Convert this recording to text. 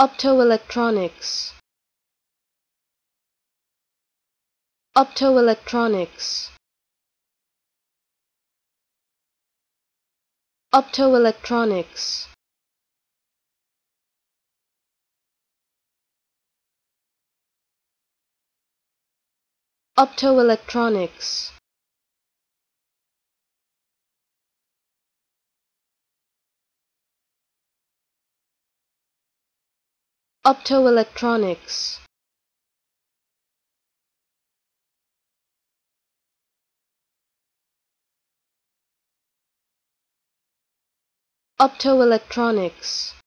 Optoelectronics, Optoelectronics, Optoelectronics, Optoelectronics, Optoelectronics.